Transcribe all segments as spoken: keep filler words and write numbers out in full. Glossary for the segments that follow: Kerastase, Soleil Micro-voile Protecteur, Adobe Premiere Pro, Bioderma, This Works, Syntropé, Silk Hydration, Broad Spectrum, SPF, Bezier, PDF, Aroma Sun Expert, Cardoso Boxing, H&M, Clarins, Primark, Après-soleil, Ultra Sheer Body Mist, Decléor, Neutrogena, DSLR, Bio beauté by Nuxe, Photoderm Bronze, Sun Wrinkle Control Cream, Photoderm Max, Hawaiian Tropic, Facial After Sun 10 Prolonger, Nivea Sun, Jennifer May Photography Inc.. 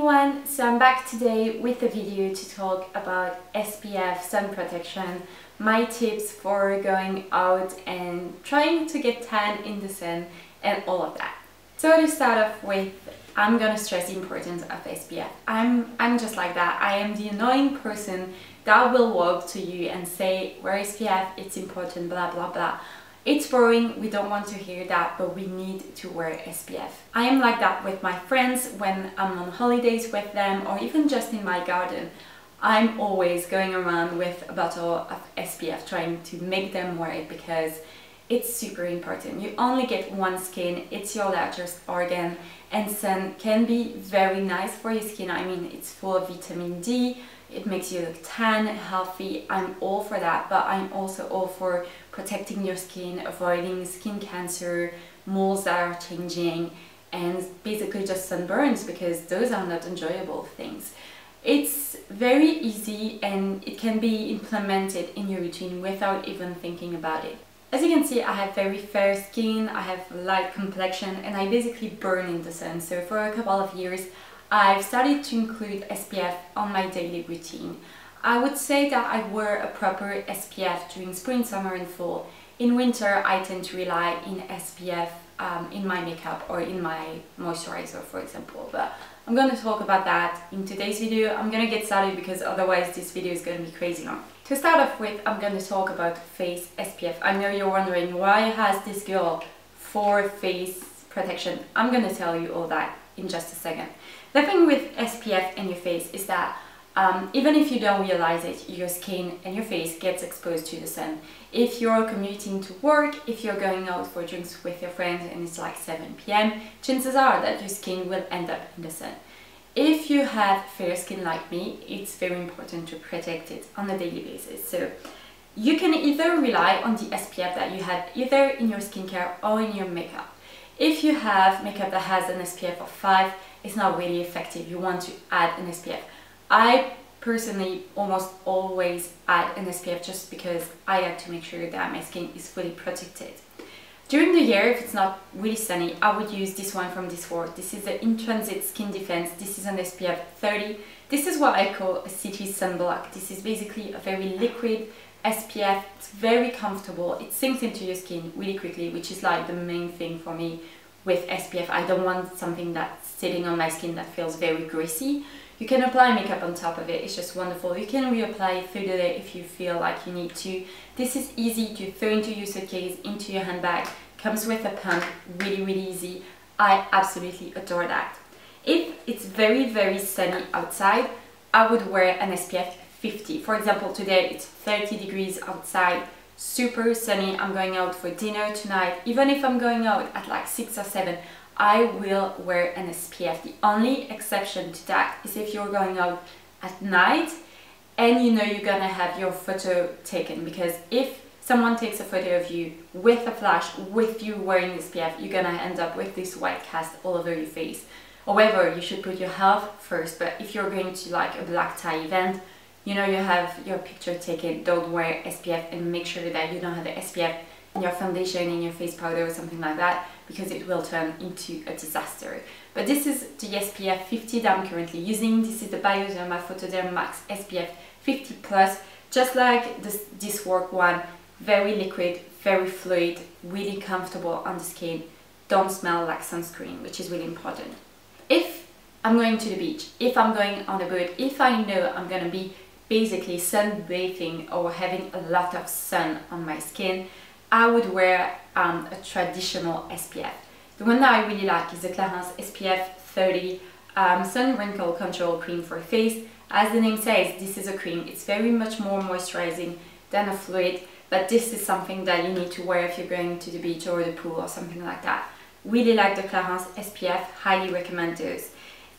everyone, so I'm back today with a video to talk about S P F sun protection, my tips for going out and trying to get tan in the sun and all of that. So to start off with, I'm gonna stress the importance of S P F. I'm, I'm just like that. I am the annoying person that will walk to you and say, wear S P F, it's important, blah blah blah. It's boring, we don't want to hear that, but we need to wear S P F. I am like that with my friends when I'm on holidays with them or even just in my garden. I'm always going around with a bottle of S P F trying to make them wear it because it's super important. You only get one skin, it's your largest organ, and sun can be very nice for your skin. I mean, it's full of vitamin D, it makes you look tan, healthy. I'm all for that, but I'm also all for protecting your skin, avoiding skin cancer, moles that are changing, and basically just sunburns, because those are not enjoyable things. It's very easy and it can be implemented in your routine without even thinking about it. As you can see, I have very fair skin, I have light complexion, and I basically burn in the sun. So for a couple of years, I've started to include S P F on my daily routine. I would say that I wear a proper S P F during spring, summer and fall. In winter, I tend to rely on S P F um, in my makeup or in my moisturizer, for example. But I'm going to talk about that in today's video. I'm going to get started because otherwise this video is going to be crazy long. To start off with, I'm going to talk about face S P F. I know you're wondering, why has this girl for face protection? I'm going to tell you all that in just a second. The thing with S P F and your face is that um, even if you don't realize it, your skin and your face gets exposed to the sun. If you're commuting to work, if you're going out for drinks with your friends and it's like seven p m, chances are that your skin will end up in the sun. If you have fair skin like me, it's very important to protect it on a daily basis. So you can either rely on the S P F that you have either in your skincare or in your makeup. If you have makeup that has an S P F of five, it's not really effective. You want to add an S P F. I personally almost always add an S P F just because I have to make sure that my skin is fully protected. During the year, if it's not really sunny, I would use this one from This Works. This is the In Transit Skin Defense. This is an S P F thirty. This is what I call a city sunblock. This is basically a very liquid S P F. It's very comfortable. It sinks into your skin really quickly, which is like the main thing for me with S P F. I don't want something that's sitting on my skin that feels very greasy. You can apply makeup on top of it, it's just wonderful. You can reapply it through the day if you feel like you need to. This is easy to throw into your suitcase, into your handbag. Comes with a pump, really, really easy. I absolutely adore that. If it's very, very sunny outside, I would wear an S P F fifty. For example, today it's thirty degrees outside, super sunny. I'm going out for dinner tonight. Even if I'm going out at like six or seven, I will wear an S P F. The only exception to that is if you're going out at night and you know you're gonna have your photo taken, because if someone takes a photo of you with a flash, with you wearing S P F, you're gonna end up with this white cast all over your face. However, you should put your health first, but if you're going to like a black tie event, you know you have your picture taken, don't wear S P F, and make sure that you don't have the S P F in your foundation, in your face powder or something like that, because it will turn into a disaster. But this is the S P F fifty that I'm currently using. This is the Bioderma Photoderm Max S P F fifty plus, just like this, this work one, very liquid, very fluid, really comfortable on the skin, don't smell like sunscreen, which is really important. If I'm going to the beach, if I'm going on a boat, if I know I'm gonna be basically sunbathing or having a lot of sun on my skin, I would wear um, a traditional S P F. The one that I really like is the Clarins S P F thirty um, Sun Wrinkle Control Cream for Face. As the name says, this is a cream. It's very much more moisturizing than a fluid, but this is something that you need to wear if you're going to the beach or the pool or something like that. Really like the Clarins S P F, highly recommend those.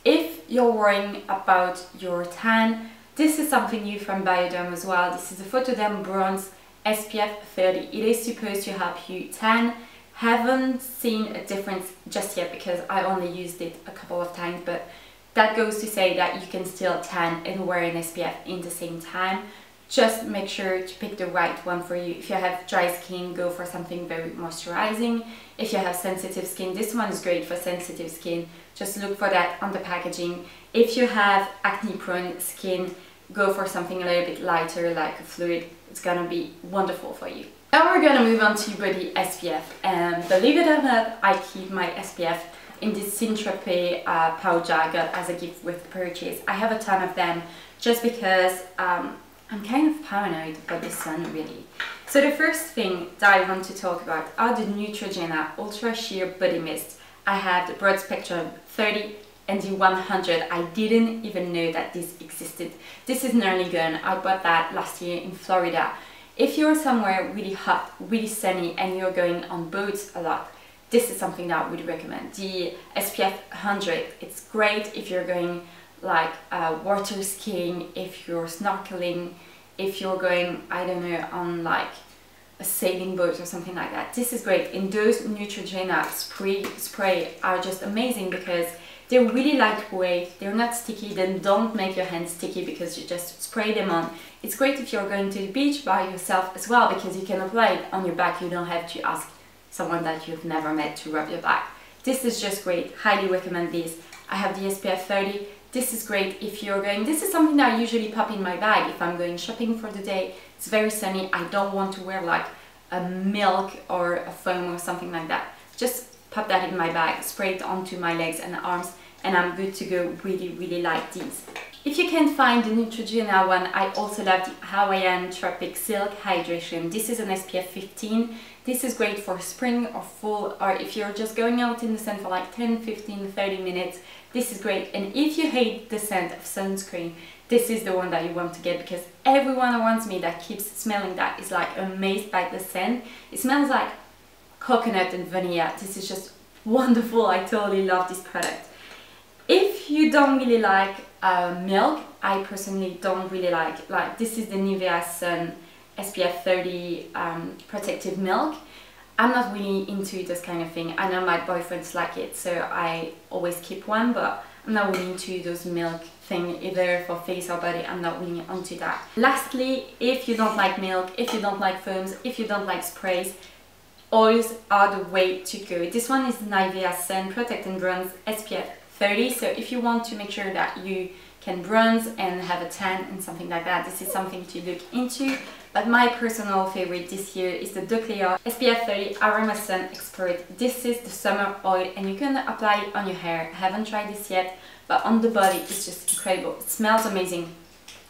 If you're worrying about your tan, this is something new from Bioderm as well. This is the Photoderm Bronze S P F thirty. It is supposed to help you tan. Haven't seen a difference just yet because I only used it a couple of times, but that goes to say that you can still tan and wear an S P F in the same time. Just make sure to pick the right one for you. If you have dry skin, go for something very moisturizing. If you have sensitive skin, this one is great for sensitive skin. just look for that on the packaging. If you have acne prone skin, go for something a little bit lighter like a fluid. It's gonna be wonderful for you. Now we're gonna move on to body S P F, and believe it or not, I keep my S P F in this Syntropé uh, pouch I got as a gift with purchase. I have a ton of them just because um, I'm kind of paranoid about the sun really. So the first thing that I want to talk about are the Neutrogena Ultra Sheer Body Mist. I have the Broad Spectrum thirty and the one hundred. I didn't even know that this existed. This is nearly gone. I bought that last year in Florida. If you're somewhere really hot, really sunny, and you're going on boats a lot, this is something that I would recommend. The S P F one hundred, it's great if you're going like uh, water skiing, if you're snorkeling, if you're going, I don't know, on like a sailing boat or something like that. This is great, and those Neutrogena spray, spray are just amazing because they're really lightweight, they're not sticky, then don't make your hands sticky because you just spray them on. It's great if you're going to the beach by yourself as well because you can apply it on your back. You don't have to ask someone that you've never met to rub your back. This is just great, highly recommend these. I have the S P F thirty. This is great if you're going, this is something that I usually pop in my bag if I'm going shopping for the day. It's very sunny, I don't want to wear like a milk or a foam or something like that. Just pop that in my bag, spray it onto my legs and arms, and I'm good to go. Really, really like these. If you can't find the Neutrogena one, I also love the Hawaiian Tropic Silk Hydration. This is an S P F fifteen. This is great for spring or fall, or if you're just going out in the sun for like ten, fifteen, thirty minutes. This is great. And if you hate the scent of sunscreen, this is the one that you want to get because everyone around me that keeps smelling that is like amazed by the scent. It smells like coconut and vanilla. This is just wonderful. I totally love this product. If you don't really like uh, milk, I personally don't really like, like this is the Nivea Sun S P F thirty um, protective milk. I'm not really into this kind of thing. I know my boyfriends like it, so I always keep one, but I'm not really into those milk thing either for face or body. I'm not really onto that. Lastly, if you don't like milk, if you don't like foams, if you don't like sprays, oils are the way to go. This one is Nivea Sun Protect and Bronze S P F thirty, so if you want to make sure that you can bronze and have a tan and something like that, this is something to look into. But my personal favorite this year is the Decléor S P F thirty Aroma Sun Expert. This is the summer oil and you can apply it on your hair. I haven't tried this yet, but on the body it's just incredible. It smells amazing.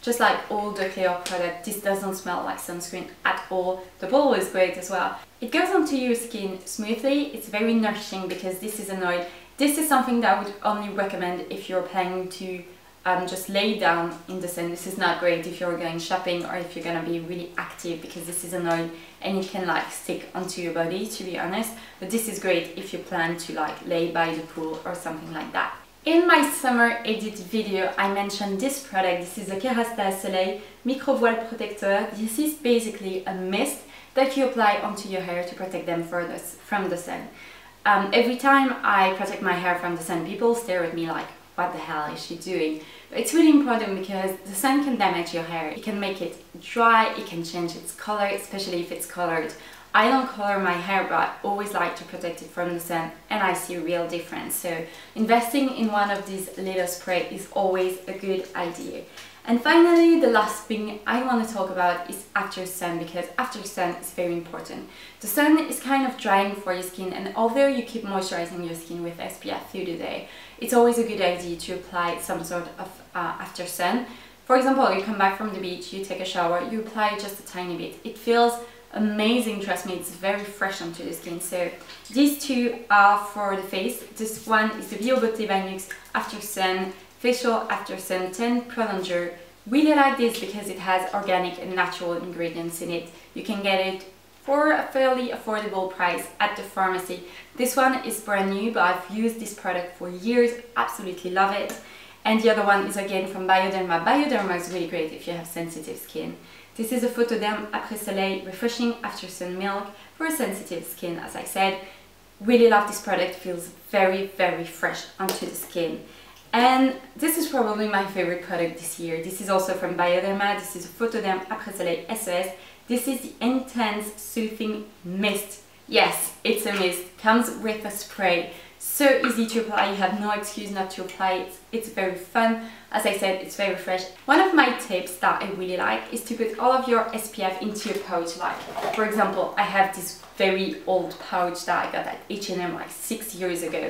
Just like all Decléor products, this doesn't smell like sunscreen at all. The bottle is great as well. It goes onto your skin smoothly. It's very nourishing because this is an oil. This is something that I would only recommend if you're planning to Um, just lay down in the sun. This is not great if you're going shopping or if you're gonna be really active because this is an oil and it can like stick onto your body, to be honest. But this is great if you plan to like lay by the pool or something like that. In my summer edit video, I mentioned this product. This is the Kerastase Soleil Micro-voile Protecteur. This is basically a mist that you apply onto your hair to protect them from the sun. Um, every time I protect my hair from the sun, people stare at me like, what the hell is she doing? It's really important because the sun can damage your hair. It can make it dry, it can change its color, especially if it's colored. I don't color my hair, but I always like to protect it from the sun and I see a real difference. So investing in one of these little sprays is always a good idea. And finally, the last thing I want to talk about is after sun, because after sun is very important. The sun is kind of drying for your skin, and although you keep moisturizing your skin with S P F through the day, it's always a good idea to apply some sort of uh, after sun. For example, you come back from the beach, you take a shower, you apply just a tiny bit. It feels amazing, trust me, it's very fresh onto the skin. So these two are for the face. This one is the Bio Beauté by Nuxe After Sun Facial After Sun ten Prolonger. Really like this because it has organic and natural ingredients in it. You can get it for a fairly affordable price at the pharmacy. This one is brand new, but I've used this product for years, absolutely love it. And the other one is again from Bioderma. Bioderma is really great if you have sensitive skin. This is a Photoderm Après Soleil Refreshing After Sun Milk for sensitive skin, as I said. Really love this product, feels very, very fresh onto the skin. And this is probably my favorite product this year. This is also from Bioderma. This is Photoderm Après Soleil S O S. This is the Intense Soothing Mist. Yes, it's a mist. Comes with a spray. so easy to apply, you have no excuse not to apply it. It's very fun, as I said, it's very fresh. One of my tips that I really like is to put all of your S P F into your pouch. Like, for example, I have this very old pouch that I got at H and M like six years ago,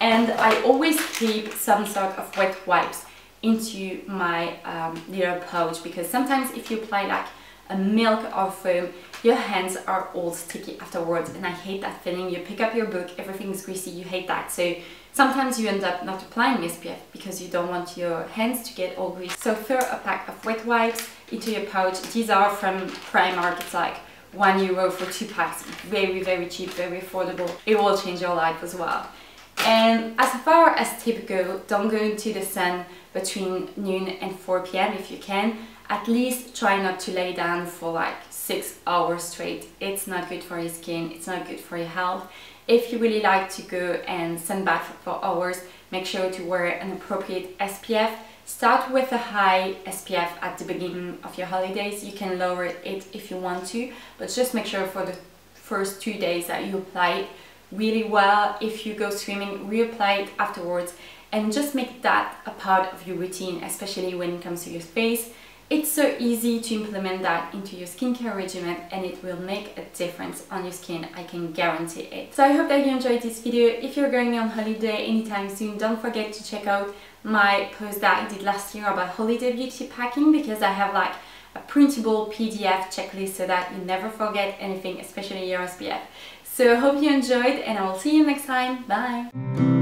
and I always keep some sort of wet wipes into my um, little pouch, because sometimes if you apply like a milk or foam, your hands are all sticky afterwards, and I hate that feeling. You pick up your book, everything is greasy, you hate that. So sometimes you end up not applying S P F because you don't want your hands to get all greasy. So throw a pack of wet wipes into your pouch. These are from Primark, it's like one euro for two packs. Very, very cheap, very affordable. It will change your life as well. And as far as tips go, don't go into the sun between noon and four p m if you can. At least try not to lay down for like six hours straight. It's not good for your skin, it's not good for your health. If you really like to go and sunbathe for hours, make sure to wear an appropriate S P F. Start with a high S P F at the beginning of your holidays. You can lower it if you want to, but just make sure for the first two days that you apply it really well. If you go swimming, reapply it afterwards, and just make that a part of your routine, especially when it comes to your face. It's so easy to implement that into your skincare regimen, and it will make a difference on your skin, I can guarantee it. So I hope that you enjoyed this video. If you're going on holiday anytime soon, don't forget to check out my post that I did last year about holiday beauty packing, because I have like a printable P D F checklist so that you never forget anything, especially your S P F. So I hope you enjoyed, and I will see you next time. Bye!